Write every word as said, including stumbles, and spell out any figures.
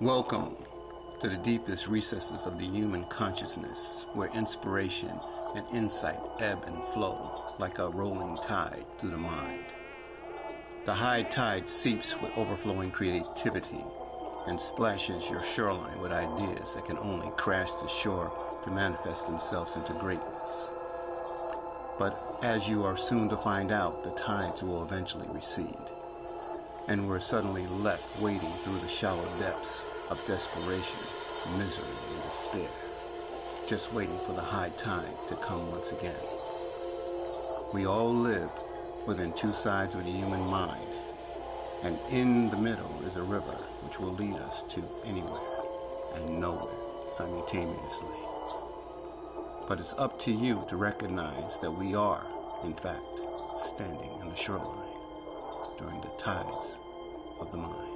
Welcome to the deepest recesses of the human consciousness, where inspiration and insight ebb and flow like a rolling tide through the mind. The high tide seeps with overflowing creativity and splashes your shoreline with ideas that can only crash to shore to manifest themselves into greatness. But as you are soon to find out, the tides will eventually recede, and we're suddenly left wading through the shallow depths of desperation, misery, and despair, just waiting for the high tide to come once again. We all live within two sides of the human mind, and in the middle is a river which will lead us to anywhere and nowhere simultaneously. But it's up to you to recognize that we are, in fact, standing on the shoreline during the tides of the mind.